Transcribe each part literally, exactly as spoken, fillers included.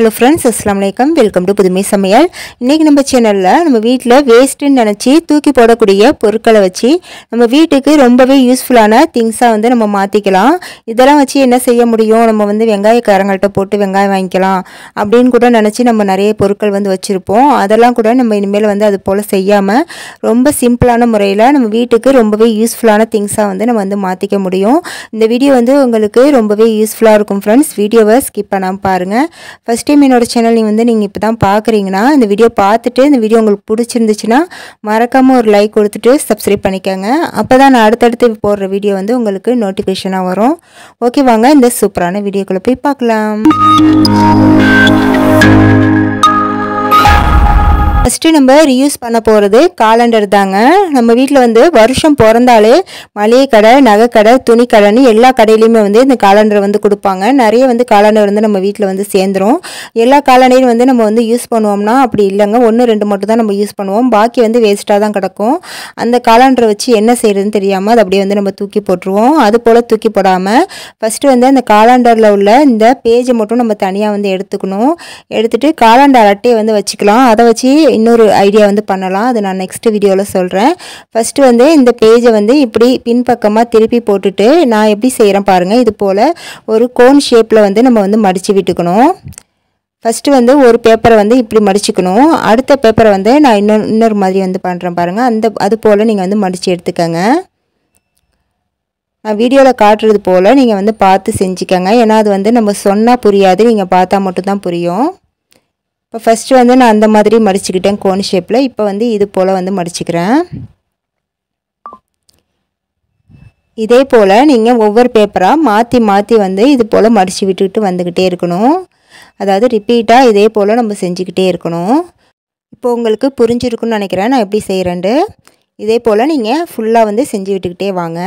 Hello friends, அஸ்ஸலாமு அலைக்கும். Welcome to புதுமை சமையல். இன்றைக்கி நம்ம சேனலில் நம்ம வீட்டில் வேஸ்ட்டுன்னு நினச்சி தூக்கி போடக்கூடிய பொருட்களை வச்சு நம்ம வீட்டுக்கு ரொம்பவே யூஸ்ஃபுல்லான திங்ஸாக வந்து நம்ம மாற்றிக்கலாம். இதெல்லாம் வச்சு என்ன செய்ய முடியும், நம்ம வந்து வெங்காயக்காரங்கள்ட்ட போட்டு வெங்காயம் வாங்கிக்கலாம் அப்படின்னு கூட நினச்சி நம்ம நிறைய பொருட்கள் வந்து வச்சுருப்போம். அதெல்லாம் கூட நம்ம இனிமேல் வந்து அது போல் செய்யாமல் ரொம்ப சிம்பிளான முறையில் நம்ம வீட்டுக்கு ரொம்பவே யூஸ்ஃபுல்லான திங்ஸாக வந்து நம்ம வந்து மாற்றிக்க முடியும். இந்த வீடியோ வந்து உங்களுக்கு ரொம்பவே யூஸ்ஃபுல்லாக இருக்கும் ஃப்ரெண்ட்ஸ். வீடியோவை ஸ்கிப் பண்ணாமல் பாருங்கள். ஃபஸ்ட் டைம் என்னோட சேனல் நீங்கள் வந்து நீங்கள் இப்போ தான் பார்க்குறீங்கன்னா இந்த வீடியோ பார்த்துட்டு இந்த வீடியோ உங்களுக்கு பிடிச்சிருந்துச்சுன்னா மறக்காமல் ஒரு லைக் கொடுத்துட்டு சப்ஸ்கிரைப் பண்ணிக்கோங்க. அப்போ தான் நான் அடுத்தடுத்து போடுற வீடியோ வந்து உங்களுக்கு நோட்டிஃபிகேஷனாக வரும். ஓகே, வாங்க இந்த சூப்பரான வீடியோக்குள்ளே போய் பார்க்கலாம். ஃபஸ்ட்டு நம்ம ரியூஸ் பண்ண போகிறது காலண்டர் தாங்க. நம்ம வீட்டில் வந்து வருஷம் பிறந்தாலே மளிகை கடை, நகைக்கடை, துணி கடைன்னு எல்லா கடையிலையுமே வந்து இந்த காலண்டர் வந்து கொடுப்பாங்க. நிறைய வந்து காலண்டர் வந்து நம்ம வீட்டில் வந்து சேர்ந்துடும். எல்லா காலண்டரையும் வந்து நம்ம வந்து யூஸ் பண்ணுவோம்னா அப்படி இல்லைங்க, ஒன்று ரெண்டு மட்டும் தான் நம்ம யூஸ் பண்ணுவோம், பாக்கி வந்து வேஸ்ட்டாக தான் கிடக்கும். அந்த காலண்டரை வச்சு என்ன செய்கிறதுன்னு தெரியாமல் அது அப்படியே வந்து நம்ம தூக்கி போட்டுருவோம். அது போல் தூக்கி போடாமல் ஃபஸ்ட்டு வந்து அந்த காலண்டரில் உள்ள இந்த பேஜை மட்டும் நம்ம தனியாக வந்து எடுத்துக்கணும். எடுத்துகிட்டு காலண்டர் அட்டையை வந்து வச்சுக்கலாம். அதை வச்சு இன்னொரு ஐடியா வந்து பண்ணலாம். அது நான் நெக்ஸ்ட் வீடியோவில் சொல்கிறேன். ஃபஸ்ட்டு வந்து இந்த பேஜை வந்து இப்படி பின்பக்கமாக திருப்பி போட்டுட்டு நான் எப்படி செய்கிறேன் பாருங்கள். இது போல் ஒரு கோன் ஷேப்பில் வந்து நம்ம வந்து மடித்து விட்டுக்கணும். ஃபஸ்ட்டு வந்து ஒரு பேப்பரை வந்து இப்படி மடிச்சுக்கணும். அடுத்த பேப்பரை வந்து நான் இன்னொரு இன்னொரு மாதிரி வந்து பண்ணுறேன் பாருங்கள். அந்த அது போல் நீங்கள் வந்து மடித்து எடுத்துக்கோங்க. நான் வீடியோவில் காட்டுறது போல் நீங்கள் வந்து பார்த்து செஞ்சுக்கோங்க. ஏன்னா அது வந்து நம்ம சொன்னால் புரியாது, நீங்கள் பார்த்தா மட்டும்தான் புரியும். இப்போ ஃபஸ்ட்டு வந்து நான் அந்த மாதிரி மடிச்சுக்கிட்டேன் கோன் ஷேப்பில். இப்போ வந்து இது போல் வந்து மடிச்சுக்கிறேன். இதே போல் நீங்கள் ஒவ்வொரு பேப்பராக மாற்றி மாற்றி வந்து இது போல் மடித்து விட்டுக்கிட்டு வந்துக்கிட்டே இருக்கணும். அதாவது ரிப்பீட்டாக இதே போல் நம்ம செஞ்சுக்கிட்டே இருக்கணும். இப்போ உங்களுக்கு புரிஞ்சிருக்குன்னு நினைக்கிறேன் நான் எப்படி செய்கிறேன்ட்டு. இதே போல் நீங்கள் ஃபுல்லாக வந்து செஞ்சு விட்டுக்கிட்டே வாங்க.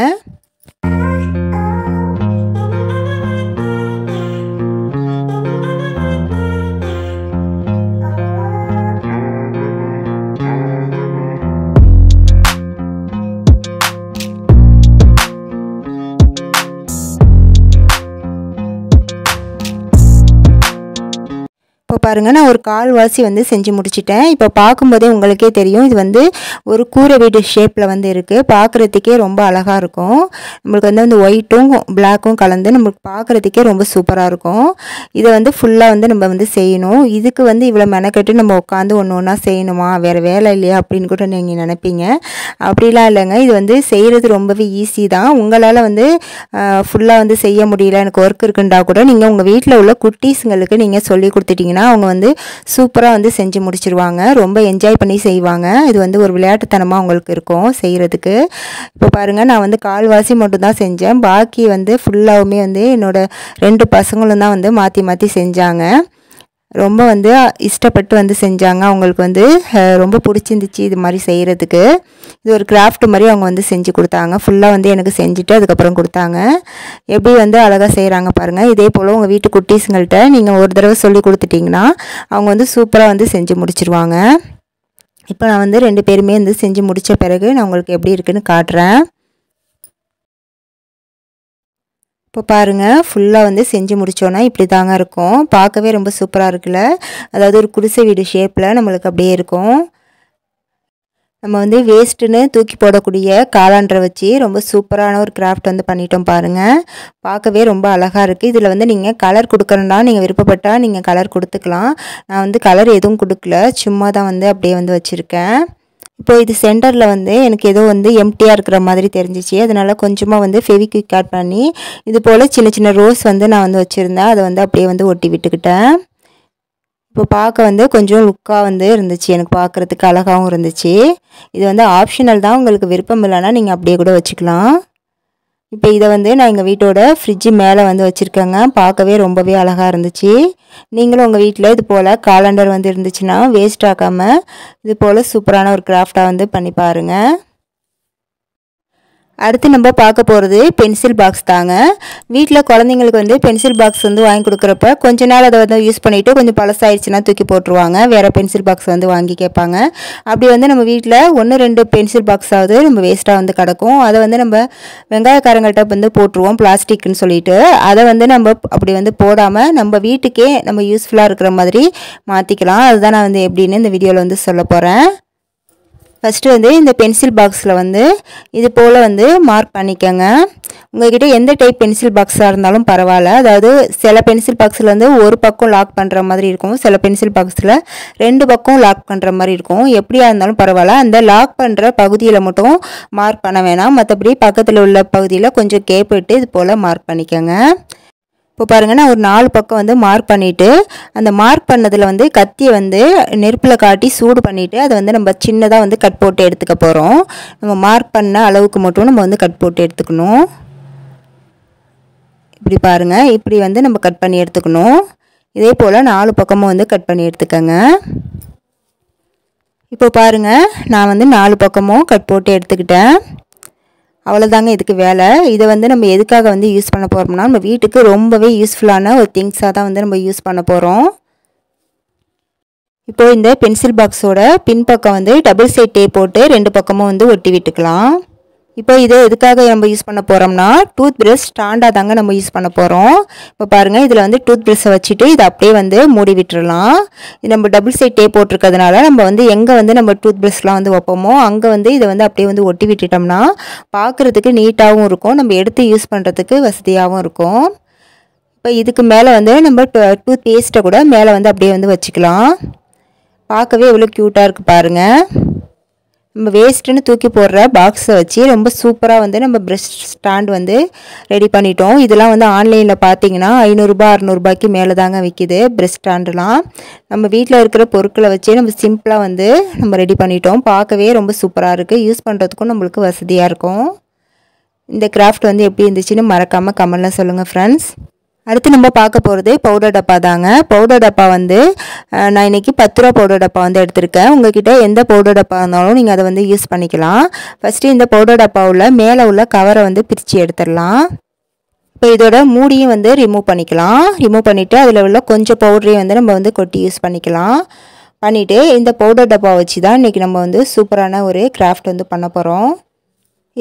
இப்போ பாருங்கள், நான் ஒரு கால்வாசி வந்து செஞ்சு முடிச்சிட்டேன். இப்போ பார்க்கும்போதே உங்களுக்கே தெரியும், இது வந்து ஒரு கூரை வீடு ஷேப்பில் வந்து இருக்குது. பார்க்குறதுக்கே ரொம்ப அழகாக இருக்கும். நம்மளுக்கு வந்து அந்த ஒயிட்டும் பிளாக்கும் கலந்து நம்மளுக்கு பார்க்குறதுக்கே ரொம்ப சூப்பராக இருக்கும். இதை வந்து ஃபுல்லாக வந்து நம்ம வந்து செய்யணும். இதுக்கு வந்து இவ்வளோ மெனக்கட்டு நம்ம உட்காந்து ஒன்று ஒன்றா செய்யணுமா, வேறு வேலை இல்லையா அப்படின்னு கூட நீங்கள் நினைப்பீங்க. அப்படிலாம் இல்லைங்க, இது வந்து செய்கிறது ரொம்பவே ஈஸி தான். உங்களால் வந்து ஃபுல்லாக வந்து செய்ய முடியல, எனக்கு ஒர்க் இருக்குண்டா கூட நீங்கள் உங்கள் வீட்டில் உள்ள குட்டீஸுங்களுக்கு நீங்கள் சொல்லி கொடுத்துட்டிங்கன்னா அவங்க வந்து சூப்பராக வந்து செஞ்சு முடிச்சிருவாங்க. ரொம்ப என்ஜாய் பண்ணி செய்வாங்க. இது வந்து ஒரு விளையாட்டுத்தனமாக அவங்களுக்கு இருக்கும் செய்கிறதுக்கு. இப்போ பாருங்கள், நான் வந்து கால்வாசி மட்டும்தான் செஞ்சேன். பாக்கி வந்து ஃபுல்லாகவுமே வந்து என்னோட ரெண்டு பசங்களும் தான் வந்து மாற்றி மாற்றி செஞ்சாங்க. ரொம்ப வந்து இஷ்டப்பட்டு வந்து செஞ்சாங்க. அவங்களுக்கு வந்து ரொம்ப பிடிச்சிருந்துச்சு. இது மாதிரி செய்கிறதுக்கு இது ஒரு கிராஃப்ட் மாதிரி அவங்க வந்து செஞ்சு கொடுத்தாங்க. ஃபுல்லாக வந்து எனக்கு செஞ்சுட்டு அதுக்கப்புறம் கொடுத்தாங்க. எப்படி வந்து அழகாக செய்கிறாங்க பாருங்கள். இதே போல் உங்கள் வீட்டு குட்டீஸுங்கள்கிட்ட நீங்கள் ஒரு தடவை சொல்லி கொடுத்துட்டிங்கன்னா அவங்க வந்து சூப்பராக வந்து செஞ்சு முடிச்சிருவாங்க. இப்போ நான் வந்து ரெண்டு பேருமே வந்து செஞ்சு முடித்த பிறகு நான் உங்களுக்கு எப்படி இருக்குதுன்னு காட்டுறேன். இப்போ பாருங்கள், ஃபுல்லாக வந்து செஞ்சு முடித்தோன்னா இப்படி தாங்க இருக்கும். பார்க்கவே ரொம்ப சூப்பராக இருக்குல்ல. அதாவது ஒரு குடிசை வீடு ஷேப்பில் நம்மளுக்கு அப்படியே இருக்கும். நம்ம வந்து வேஸ்ட்டுன்னு தூக்கி போடக்கூடிய காலாண்டரை வச்சு ரொம்ப சூப்பரான ஒரு கிராஃப்ட் வந்து பண்ணிட்டோம் பாருங்கள். பார்க்கவே ரொம்ப அழகாக இருக்குது. இதில் வந்து நீங்கள் கலர் கொடுக்கணுன்னா நீங்கள் விருப்பப்பட்டால் நீங்கள் கலர் கொடுத்துக்கலாம். நான் வந்து கலர் எதுவும் கொடுக்கல, சும்மா தான் வந்து அப்படியே வந்து வச்சுருக்கேன். இப்போ இது சென்டரில் வந்து எனக்கு ஏதோ வந்து எம்டியாக இருக்கிற மாதிரி தெரிஞ்சிச்சு. அதனால் கொஞ்சமாக வந்து ஃபெவிக்விக் ஆட் பண்ணி இது போல் சின்ன சின்ன ரோஸ் வந்து நான் வந்து வச்சுருந்தேன். அதை வந்து அப்படியே வந்து ஒட்டி விட்டுக்கிட்டேன். இப்போ பார்க்க வந்து கொஞ்சம் லுக்காக வந்து இருந்துச்சு, எனக்கு பார்க்குறதுக்கு அழகாகவும் இருந்துச்சு. இது வந்து ஆப்ஷனல் தான், உங்களுக்கு விருப்பம் இல்லைன்னா நீங்கள் அப்படியே கூட வச்சுக்கலாம். இப்போ இதை வந்து நான் எங்கள் வீட்டோட ஃப்ரிட்ஜு மேலே வந்து வச்சுருக்கேங்க. பார்க்கவே ரொம்பவே அழகாக இருந்துச்சு. நீங்களும் உங்கள் வீட்டில் இது போல் காலண்டர் வந்து இருந்துச்சுன்னா வேஸ்ட் ஆக்காமல் இது போல் சூப்பரான ஒரு கிராஃப்டாக வந்து பண்ணி பாருங்கள். அடுத்து நம்ம பார்க்க போகிறது பென்சில் பாக்ஸ் தாங்க. வீட்டில் குழந்தைங்களுக்கு வந்து பென்சில் பாக்ஸ் வந்து வாங்கி கொடுக்குறப்ப கொஞ்ச நாள் அதை வந்து யூஸ் பண்ணிவிட்டு கொஞ்சம் பழசாயிடுச்சுன்னா தூக்கி போட்டுருவாங்க, வேறு பென்சில் பாக்ஸ் வந்து வாங்கி கேட்பாங்க. அப்படி வந்து நம்ம வீட்டில் ஒன்று ரெண்டு பென்சில் பாக்ஸாவது நம்ம வேஸ்ட்டாக வந்து கிடக்கும். அதை வந்து நம்ம வெங்காயக்காரங்கள்ட்ட வந்து போட்டுருவோம் பிளாஸ்டிக்னு சொல்லிட்டு. அதை வந்து நம்ம அப்படி வந்து போடாமல் நம்ம வீட்டுக்கே நம்ம யூஸ்ஃபுல்லாக இருக்கிற மாதிரி மாற்றிக்கலாம். அதுதான் நான் வந்து எப்படின்னு இந்த வீடியோவில் வந்து சொல்ல போகிறேன். ஃபஸ்ட்டு வந்து இந்த பென்சில் பாக்ஸில் வந்து இது போல் வந்து மார்க் பண்ணிக்கோங்க. உங்கள்கிட்ட எந்த டைப் பென்சில் பாக்ஸாக இருந்தாலும் பரவாயில்ல. அதாவது சில பென்சில் பாக்ஸில் வந்து ஒரு பக்கம் லாக் பண்ணுற மாதிரி இருக்கும், சில பென்சில் பாக்ஸில் ரெண்டு பக்கம் லாக் பண்ணுற மாதிரி இருக்கும். எப்படியாக இருந்தாலும் பரவாயில்ல, அந்த லாக் பண்ணுற பகுதியில் மட்டும் மார்க் பண்ண வேணாம். மற்றபடி பக்கத்தில் உள்ள பகுதியில் கொஞ்சம் கேப் விட்டு இது போல் மார்க் பண்ணிக்கோங்க. இப்போ பாருங்கள், நான் ஒரு நாலு பக்கம் வந்து மார்க் பண்ணிவிட்டு அந்த மார்க் பண்ணதில் வந்து கத்தியை வந்து நெருப்பில் காட்டி சூடு பண்ணிவிட்டு அதை வந்து நம்ம சின்னதாக வந்து கட் போட்டு எடுத்துக்க போகிறோம். நம்ம மார்க் பண்ண அளவுக்கு மட்டும் நம்ம வந்து கட் போட்டு எடுத்துக்கணும். இப்படி பாருங்கள், இப்படி வந்து நம்ம கட் பண்ணி எடுத்துக்கணும். இதே போல் நாலு பக்கமும் வந்து கட் பண்ணி எடுத்துக்கோங்க. இப்போ பாருங்கள், நான் வந்து நாலு பக்கமும் கட் போட்டு எடுத்துக்கிட்டேன். அவ்வளோதாங்க இதுக்கு வேலை. இதை வந்து நம்ம எதுக்காக வந்து யூஸ் பண்ண போகிறோம்னா நம்ம வீட்டுக்கு ரொம்பவே யூஸ்ஃபுல்லான ஒரு திங்ஸாக தான் வந்து நம்ம யூஸ் பண்ண போகிறோம். இப்போது இந்த பென்சில் பாக்ஸோட பின்பக்கம் வந்து டபுள் சைட் டேப் போட்டு ரெண்டு பக்கமும் வந்து ஒட்டி விட்டுக்கலாம். இப்போ இதை எதுக்காக நம்ம யூஸ் பண்ண போகிறோம்னா டூத் ப்ரஷ் ஸ்டாண்டாக தாங்க நம்ம யூஸ் பண்ண போகிறோம். இப்போ பாருங்கள், இதில் வந்து டூத் ப்ரஷ்ஷை வச்சுட்டு இதை அப்படியே வந்து மூடி விட்டுடலாம். இது நம்ம டபுள் சைட் டேப் போட்டிருக்கிறதுனால நம்ம வந்து எங்கே வந்து நம்ம டூத் ப்ரஷ்லாம் வந்து வைப்போமோ அங்கே வந்து இதை வந்து அப்படியே வந்து ஒட்டி விட்டுட்டோம்னா பார்க்குறதுக்கு நீட்டாகவும் இருக்கும், நம்ம எடுத்து யூஸ் பண்ணுறதுக்கு வசதியாகவும் இருக்கும். இப்போ இதுக்கு மேலே வந்து நம்ம டூத் பேஸ்ட்டை கூட மேலே வந்து அப்படியே வந்து வச்சுக்கலாம். பார்க்கவே எவ்வளோ க்யூட்டாக இருக்குது பாருங்கள். நம்ம வேஸ்ட்டுன்னு தூக்கி போடுற பாக்ஸை வச்சு ரொம்ப சூப்பராக வந்து நம்ம ப்ரஷ் ஸ்டாண்ட் வந்து ரெடி பண்ணிட்டோம். இதெல்லாம் வந்து ஆன்லைனில் பார்த்தீங்கன்னா ஐநூறுரூபா அறநூறுபாய்க்கு மேலே தாங்க விற்கிது ப்ரஷ் ஸ்டாண்டுலாம். நம்ம வீட்டில் இருக்கிற பொருட்களை வச்சு நம்ம சிம்பிளாக வந்து நம்ம ரெடி பண்ணிட்டோம். பார்க்கவே ரொம்ப சூப்பராக இருக்குது, யூஸ் பண்ணுறதுக்கும் நம்மளுக்கு வசதியாக இருக்கும். இந்த கிராஃப்ட் வந்து எப்படி இருந்துச்சுன்னு மறக்காமல் கமெண்டில் சொல்லுங்கள் ஃப்ரெண்ட்ஸ். அடுத்து நம்ம பார்க்க போகிறது பவுடர் டப்பா தாங்க. பவுடர் டப்பா வந்து நான் இன்றைக்கி பத்து ரூபா பவுடர் டப்பா வந்து எடுத்திருக்கேன். உங்கள்கிட்ட எந்த பவுடர் டப்பா இருந்தாலும் நீங்கள் அதை வந்து யூஸ் பண்ணிக்கலாம். ஃபஸ்ட்டு இந்த பவுடர் டப்பா உள்ள மேலே உள்ள கவரை வந்து பிரித்து எடுத்துடலாம். இப்போ இதோட மூடியும் வந்து ரிமூவ் பண்ணிக்கலாம். ரிமூவ் பண்ணிவிட்டு அதில் உள்ள கொஞ்சம் பவுடரையும் வந்து நம்ம வந்து கொட்டி யூஸ் பண்ணிக்கலாம். பண்ணிவிட்டு இந்த பவுடர் டப்பா வச்சு தான் இன்றைக்கி நம்ம வந்து சூப்பரான ஒரு கிராஃப்ட் வந்து பண்ண போகிறோம்.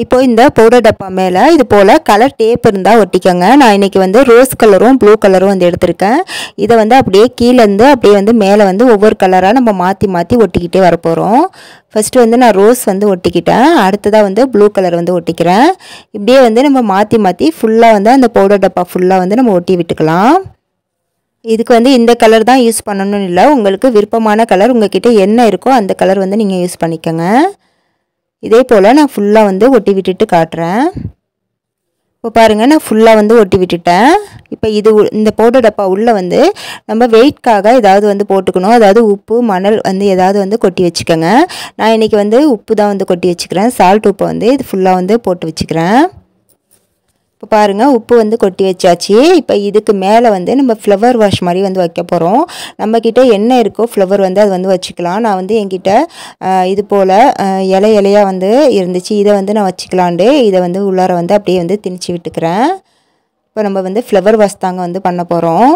இப்போது இந்த பவுடர் டப்பா மேலே இது போல் கலர் டேப் இருந்தால் ஒட்டிக்கோங்க. நான் இன்றைக்கி வந்து ரோஸ் கலரும் ப்ளூ கலரும் வந்து எடுத்திருக்கேன். இதை வந்து அப்படியே கீழேருந்து அப்படியே வந்து மேலே வந்து ஒவ்வொரு கலராக நம்ம மாற்றி மாற்றி ஒட்டிக்கிட்டே வரப்போகிறோம். ஃபஸ்ட்டு வந்து நான் ரோஸ் வந்து ஒட்டிக்கிட்டேன். அடுத்ததாக வந்து ப்ளூ கலர் வந்து ஒட்டிக்கிறேன். இப்படியே வந்து நம்ம மாற்றி மாற்றி ஃபுல்லாக வந்து அந்த பவுடர் டப்பா ஃபுல்லாக வந்து நம்ம ஒட்டி விட்டுக்கலாம். இதுக்கு வந்து இந்த கலர் தான் யூஸ் பண்ணணும்னு இல்லை, உங்களுக்கு விருப்பமான கலர் உங்கள்கிட்ட என்ன இருக்கோ அந்த கலர் வந்து நீங்கள் யூஸ் பண்ணிக்கோங்க. இதே போல் நான் ஃபுல்லாக வந்து ஒட்டி விட்டுட்டு காட்டுறேன். இப்போ பாருங்கள், நான் ஃபுல்லாக வந்து ஒட்டி விட்டுட்டேன். இப்போ இது இந்த பவுடர் டப்பா உள்ளே வந்து நம்ம வெயிட்காக ஏதாவது வந்து போட்டுக்கணும். அதாவது உப்பு மணல் வந்து ஏதாவது வந்து கொட்டி வச்சுக்கோங்க. நான் இன்றைக்கி வந்து உப்பு தான் வந்து கொட்டி வச்சுக்கிறேன். சால்ட் உப்பை வந்து இது ஃபுல்லாக வந்து போட்டு வச்சுக்கிறேன். இப்போ பாருங்கள், உப்பு வந்து கொட்டி வச்சாச்சு. இப்போ இதுக்கு மேலே வந்து நம்ம ஃப்ளவர் வாஷ் மாதிரி வந்து வைக்க போகிறோம். நம்மக்கிட்ட என்ன இருக்கோ ஃப்ளவர் வந்து அது வந்து வச்சுக்கலாம். நான் வந்து என்கிட்ட இது போல் இலை இலையாக வந்து இருந்துச்சு, இதை வந்து நான் வச்சுக்கலாண்டு இதை வந்து உள்ளார வந்து அப்படியே வந்து திணிச்சு விட்டுக்கிறேன். இப்போ நம்ம வந்து ஃப்ளவர் வாஷ் தாங்க வந்து பண்ண போகிறோம்.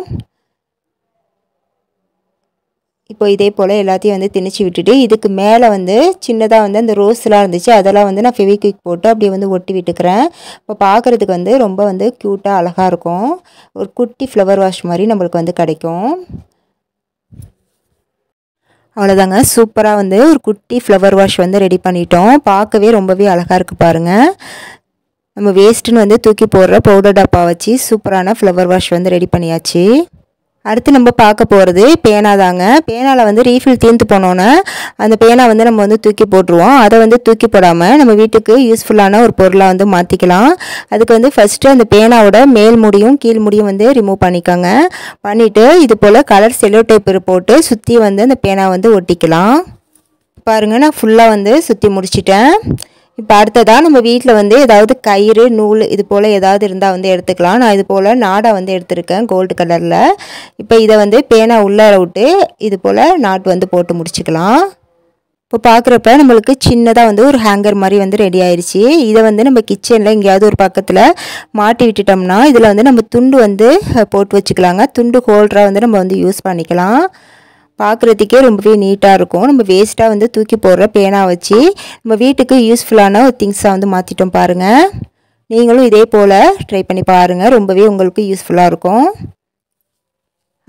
இப்போ இதே போல் எல்லாத்தையும் வந்து திணிச்சு விட்டுட்டு இதுக்கு மேலே வந்து சின்னதாக வந்து அந்த ரோஸ்லாம் இருந்துச்சு, அதெல்லாம் வந்து நான் ஃபெவிக்விக் போட்டு அப்படியே வந்து ஒட்டி விட்டுக்கிறேன். இப்போ பார்க்குறதுக்கு வந்து ரொம்ப வந்து க்யூட்டாக அழகாக இருக்கும். ஒரு குட்டி ஃப்ளவர் வாஷ் மாதிரி நம்மளுக்கு வந்து கிடைக்கும். அவ்வளோதாங்க, சூப்பராக வந்து ஒரு குட்டி ஃப்ளவர் வாஷ் வந்து ரெடி பண்ணிட்டோம். பார்க்கவே ரொம்பவே அழகாக இருக்குது பாருங்கள். நம்ம வேஸ்ட்டுன்னு வந்து தூக்கி போடுற பவுடர் டப்பா வச்சு சூப்பரான ஃப்ளவர் வாஷ் வந்து ரெடி பண்ணியாச்சு. அடுத்து நம்ம பார்க்க போகிறது பேனா தாங்க. பேனாவில் வந்து ரீஃபில் தீர்ந்து போனோன்னே அந்த பேனா வந்து நம்ம வந்து தூக்கி போட்டுருவோம். அதை வந்து தூக்கி போடாமல் நம்ம வீட்டுக்கு யூஸ்ஃபுல்லான ஒரு பொருளாக வந்து மாற்றிக்கலாம். அதுக்கு வந்து ஃபஸ்ட்டு அந்த பேனாவோட மேல் முடியும் கீழ் முடியும் வந்து ரிமூவ் பண்ணிக்கோங்க. பண்ணிவிட்டு இது போல் கலர் செல்லோ டேப் போட்டு சுற்றி வந்து அந்த பேனா வந்து ஒட்டிக்கலாம். பாருங்கள், நான் ஃபுல்லாக வந்து சுற்றி முடிச்சிட்டேன். இப்போ அடுத்ததாக நம்ம வீட்டில் வந்து ஏதாவது கயிறு நூல் இது போல் ஏதாவது இருந்தால் வந்து எடுத்துக்கலாம். நான் இது போல் நாடா வந்து எடுத்திருக்கேன் கோல்டு கலரில். இப்போ இதை வந்து பேனா உள்ளார விட்டு இது போல் நாட் வந்து போட்டு முடிச்சுக்கலாம். இப்போ பார்க்குறப்ப நம்மளுக்கு சின்னதாக வந்து ஒரு ஹேங்கர் மாதிரி வந்து ரெடி ஆயிடுச்சு. இதை வந்து நம்ம கிச்சனில் எங்கேயாவது ஒரு பக்கத்தில் மாட்டி விட்டுட்டோம்னா இதில் வந்து நம்ம துண்டு வந்து போட்டு வச்சுக்கலாங்க. துண்டு ஹோல்டராக வந்து நம்ம வந்து யூஸ் பண்ணிக்கலாம். பார்க்குறதுக்கே ரொம்பவே நீட்டாக இருக்கும். நம்ம வேஸ்ட்டாக வந்து தூக்கி போடுற பேனா வச்சு நம்ம வீட்டுக்கு யூஸ்ஃபுல்லான ஒரு திங்ஸாக வந்து மாற்றிட்டோம் பாருங்கள். நீங்களும் இதே போல் ட்ரை பண்ணி பாருங்கள், ரொம்பவே உங்களுக்கு யூஸ்ஃபுல்லாக இருக்கும்.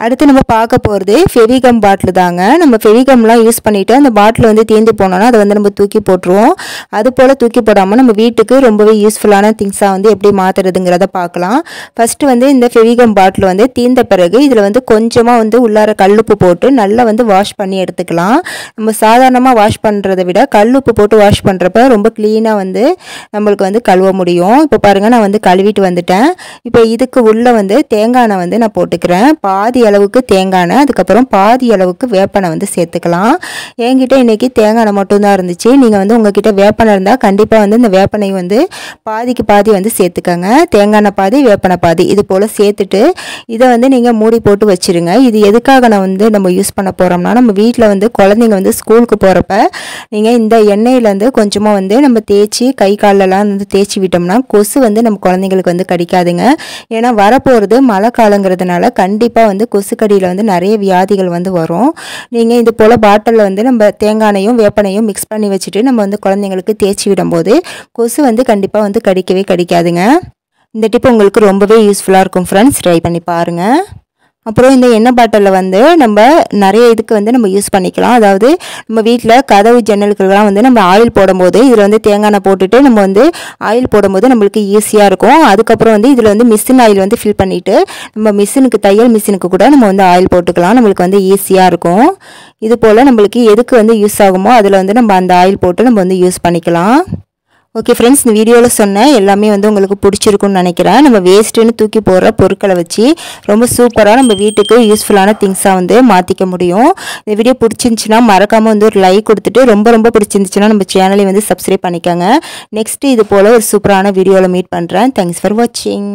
அடுத்து நம்ம பார்க்க போகிறது ஃபெவிகம் பாட்டில் தாங்க. நம்ம ஃபெவிகம்லாம் யூஸ் பண்ணிவிட்டு அந்த பாட்டில் வந்து தேர்ந்து போனோன்னா அதை வந்து நம்ம தூக்கி போட்டுருவோம். அது போல் தூக்கி போடாமல் நம்ம வீட்டுக்கு ரொம்பவே யூஸ்ஃபுல்லான திங்ஸாக வந்து எப்படி மாற்றுறதுங்கிறத பார்க்கலாம். ஃபஸ்ட்டு வந்து இந்த ஃபெவிகம் பாட்டில் வந்து தீர்ந்த பிறகு இதில் வந்து கொஞ்சமாக வந்து உள்ளார கல்லுப்பு போட்டு நல்லா வந்து வாஷ் பண்ணி எடுத்துக்கலாம். நம்ம சாதாரணமாக வாஷ் பண்ணுறதை விட கல்லுப்பு போட்டு வாஷ் பண்ணுறப்ப ரொம்ப க்ளீனாக வந்து நம்மளுக்கு வந்து கழுவ முடியும். இப்போ பாருங்கள், நான் வந்து கழுவிட்டு வந்துட்டேன். இப்போ இதுக்கு உள்ளே வந்து தேங்காய் எண்ணெய் வந்து நான் போட்டுக்கிறேன். பாதி அளவுக்கு தேங்காய் எண்ணெய், அதுக்கப்புறம் பாதி அளவுக்கு வேப்பெண்ணெய் வந்து சேர்த்துக்கலாம். என்கிட்ட இன்றைக்கி தேங்காய் எண்ணெய் மட்டும்தான் இருந்துச்சு. நீங்கள் வந்து உங்ககிட்ட வேப்பெண்ணெய் இருந்தால் கண்டிப்பாக வந்து இந்த வேப்பெண்ணெய் வந்து பாதிக்கு பாதி வந்து சேர்த்துக்கோங்க. தேங்காய் எண்ணெய் பாதி, வேப்பெண்ணெய் பாதி, இது போல் சேர்த்துட்டு இதை வந்து நீங்கள் மூடி போட்டு வச்சுருங்க. இது எதுக்காக நான் வந்து நம்ம யூஸ் பண்ண போகிறோம்னா, நம்ம வீட்டில் வந்து குழந்தைங்க வந்து ஸ்கூலுக்கு போகிறப்ப நீங்கள் இந்த எண்ணெயிலேருந்து கொஞ்சமாக வந்து நம்ம தேய்ச்சி கை காலெல்லாம் வந்து தேய்ச்சி விட்டோம்னா கொசு வந்து நம்ம குழந்தைங்களுக்கு வந்து கடிக்காதுங்க. ஏன்னா வரப்போகிறது மழை காலங்கிறதுனால கண்டிப்பாக வந்து கொசுக்கடியில் வந்து நிறைய வியாதிகள் வந்து வரும். நீங்கள் இது போல் பாட்டிலில் வந்து நம்ம தேங்காயையும் வேப்பனையும் மிக்ஸ் பண்ணி வச்சுட்டு நம்ம வந்து குழந்தைங்களுக்கு தேய்ச்சி விடும்போது கொசு வந்து கண்டிப்பாக வந்து கடிக்கவே கடிக்காதுங்க. இந்த டிப் உங்களுக்கு ரொம்பவே யூஸ்ஃபுல்லாக இருக்கும் ஃப்ரெண்ட்ஸ், ட்ரை பண்ணி பாருங்கள். அப்புறம் இந்த எண்ணெய் பாட்டிலில் வந்து நம்ம நிறைய இதுக்கு வந்து நம்ம யூஸ் பண்ணிக்கலாம். அதாவது நம்ம வீட்டில் கதவு ஜன்னலுக்குலாம் வந்து நம்ம ஆயில் போடும்போது இதில் வந்து தேங்காய் எண்ணெய் போட்டுட்டு நம்ம வந்து ஆயில் போடும்போது நம்மளுக்கு ஈஸியாக இருக்கும். அதுக்கப்புறம் வந்து இதில் வந்து மிஷின் ஆயில் வந்து ஃபில் பண்ணிவிட்டு நம்ம மிஷினுக்கு, தையல் மிஷினுக்கு கூட நம்ம வந்து ஆயில் போட்டுக்கலாம். நம்மளுக்கு வந்து ஈஸியாக இருக்கும். இது போல் நம்மளுக்கு எதுக்கு வந்து யூஸ் ஆகுமோ அதில் வந்து நம்ம அந்த ஆயில் போட்டு நம்ம வந்து யூஸ் பண்ணிக்கலாம். ஓகே ஃப்ரெண்ட்ஸ், இந்த வீடியோவில் சொன்ன எல்லாமே வந்து உங்களுக்கு பிடிச்சிருக்குன்னு நினைக்கிறேன். நம்ம வேஸ்ட்டுன்னு தூக்கி போடுற பொருட்களை வச்சு ரொம்ப சூப்பராக நம்ம வீட்டுக்கு யூஸ்ஃபுல்லான திங்ஸாக வந்து மாற்றிக்க முடியும். இந்த வீடியோ பிடிச்சிருந்துச்சின்னா மறக்காமல் வந்து ஒரு லைக் கொடுத்துட்டு, ரொம்ப ரொம்ப பிடிச்சிருந்துச்சின்னா நம்ம சேனலை வந்து சப்ஸ்கிரைப் பண்ணிக்கோங்க. நெக்ஸ்ட்டு இது போல் ஒரு சூப்பரான வீடியோவில் மீட் பண்ணுறேன். தேங்க்ஸ் ஃபார் வாட்சிங்.